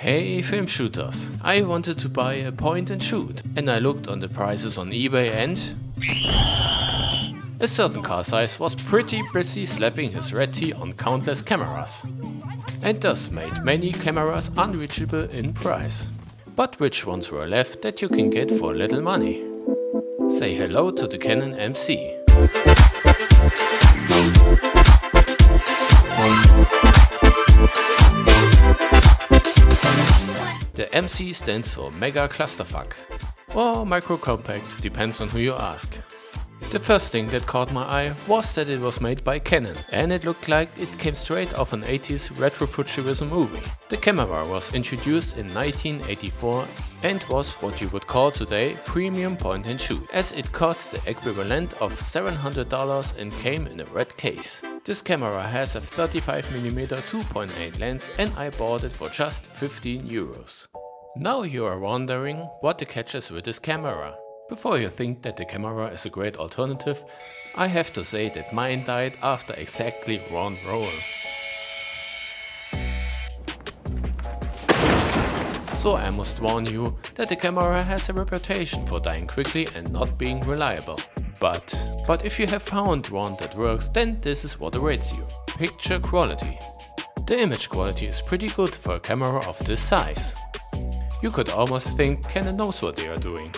Hey film shooters, I wanted to buy a point and shoot and I looked on the prices on eBay and a certain car size was pretty busy slapping his red tea on countless cameras and thus made many cameras unreachable in price. But which ones were left that you can get for little money? Say hello to the Canon MC. The MC stands for Mega Clusterfuck or Micro Compact, depends on who you ask. The first thing that caught my eye was that it was made by Canon and it looked like it came straight off an 80s retrofuturism movie. The camera was introduced in 1984 and was what you would call today premium point and shoot, as it cost the equivalent of $700 and came in a red case. This camera has a 35mm 2.8 lens and I bought it for just 15 euros. Now you are wondering what the catch is with this camera. Before you think that the camera is a great alternative, I have to say that mine died after exactly one roll. So I must warn you that the camera has a reputation for dying quickly and not being reliable. But if you have found one that works, then this is what awaits you. Picture quality. The image quality is pretty good for a camera of this size. You could almost think Canon knows what they are doing.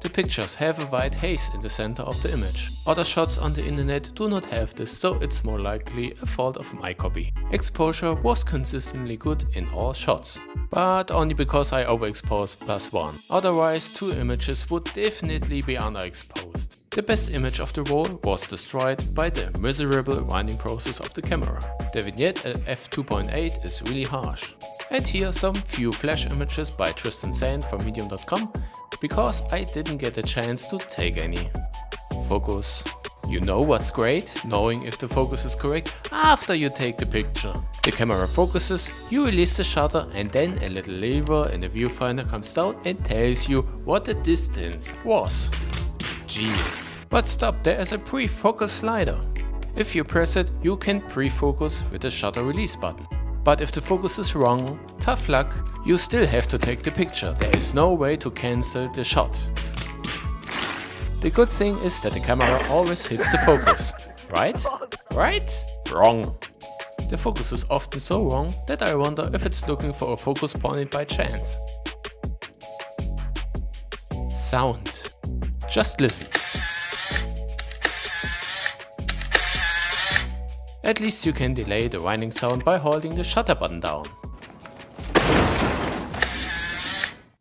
The pictures have a white haze in the center of the image. Other shots on the internet do not have this, so it's more likely a fault of my copy. Exposure was consistently good in all shots, but only because I overexposed +1. Otherwise, two images would definitely be underexposed. The best image of the roll was destroyed by the miserable winding process of the camera. The vignette at f2.8 is really harsh. And here some few flash images by Tristan Sand from medium.com, because I didn't get a chance to take any. Focus. You know what's great? Knowing if the focus is correct after you take the picture. The camera focuses, you release the shutter and then a little lever in the viewfinder comes down and tells you what the distance was. Genius. But stop, there is a pre-focus slider. If you press it, you can pre-focus with the shutter release button. But if the focus is wrong, tough luck, you still have to take the picture. There is no way to cancel the shot. The good thing is that the camera always hits the focus. Right? Right? Wrong. The focus is often so wrong that I wonder if it's looking for a focus point by chance. Sound. Just listen. At least you can delay the whining sound by holding the shutter button down.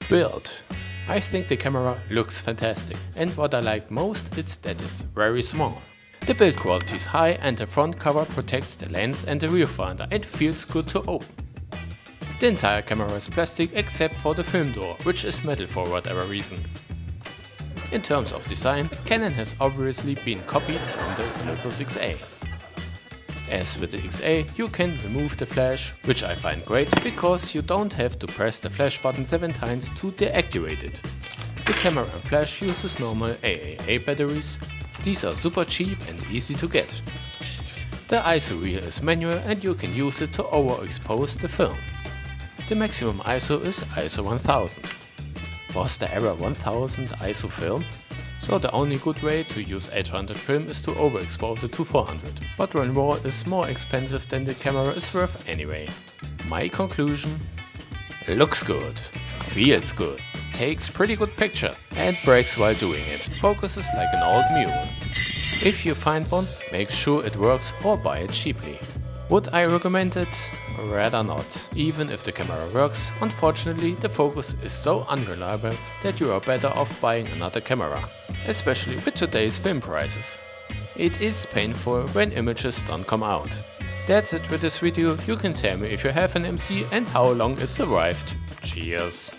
Build. I think the camera looks fantastic and what I like most is that it's very small. The build quality is high and the front cover protects the lens and the viewfinder and feels good to open. The entire camera is plastic except for the film door, which is metal for whatever reason. In terms of design, Canon has obviously been copied from the Canonet 6A. As with the XA, you can remove the flash, which I find great because you don't have to press the flash button 7 times to deactivate it. The camera flash uses normal AAA batteries. These are super cheap and easy to get. The ISO reel is manual and you can use it to overexpose the film. The maximum ISO is ISO 1000. Was there ever 1000 ISO film? So the only good way to use 800 film is to overexpose it to 400, but when raw is more expensive than the camera is worth anyway. My conclusion? Looks good, feels good, takes pretty good pictures and breaks while doing it, focuses like an old mule. If you find one, make sure it works or buy it cheaply. Would I recommend it? Rather not. Even if the camera works, unfortunately the focus is so unreliable that you are better off buying another camera, especially with today's film prices. It is painful when images don't come out. That's it with this video. You can tell me if you have an MC and how long it's arrived. Cheers!